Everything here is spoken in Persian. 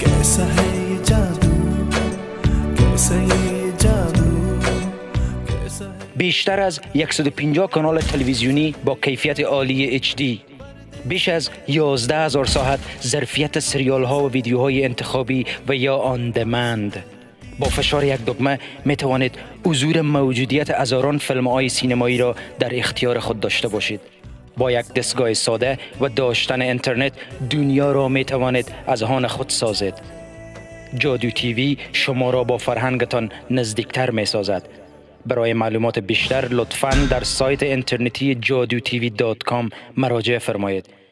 कैसा है ये जादू, कैसा ये जादू. بیشتر از 150 کانال تلویزیونی با کیفیت عالی HD، بیش از 11000 ساعت ظرفیت سریال ها و ویدیوهای انتخابی و یا آن دمند. با فشار یک دکمه می توانید حضور موجودیت هزاران فیلم های سینمایی را در اختیار خود داشته باشید. با یک دستگاه ساده و داشتن اینترنت دنیا را می توانید از آن خود سازید. جادو تیوی شما را با فرهنگتان نزدیکتر می سازد. برای معلومات بیشتر لطفاً در سایت اینترنتی جادو تیوی .com مراجعه فرمایید.